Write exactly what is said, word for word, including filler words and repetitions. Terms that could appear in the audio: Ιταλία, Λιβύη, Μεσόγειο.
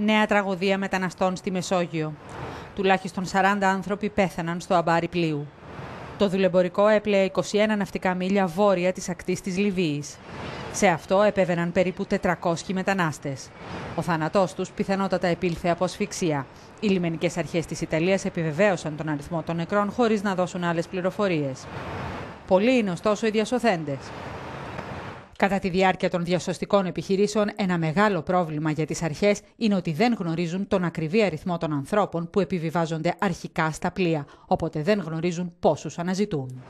Νέα τραγωδία μεταναστών στη Μεσόγειο. Τουλάχιστον σαράντα άνθρωποι πέθαναν στο αμπάρι πλοίου. Το δουλεμπορικό έπλεε είκοσι ένα ναυτικά μίλια βόρεια της ακτής της Λιβύης. Σε αυτό επέβαιναν περίπου τετρακόσιοι μετανάστες. Ο θάνατός τους πιθανότατα επήλθε από ασφυξία. Οι λιμενικές αρχές της Ιταλίας επιβεβαίωσαν τον αριθμό των νεκρών χωρίς να δώσουν άλλες πληροφορίες. Πολλοί είναι ωστόσο οι διασωθέντες. Κατά τη διάρκεια των διασωστικών επιχειρήσεων, ένα μεγάλο πρόβλημα για τις αρχές είναι ότι δεν γνωρίζουν τον ακριβή αριθμό των ανθρώπων που επιβιβάζονται αρχικά στα πλοία, οπότε δεν γνωρίζουν πόσους αναζητούν.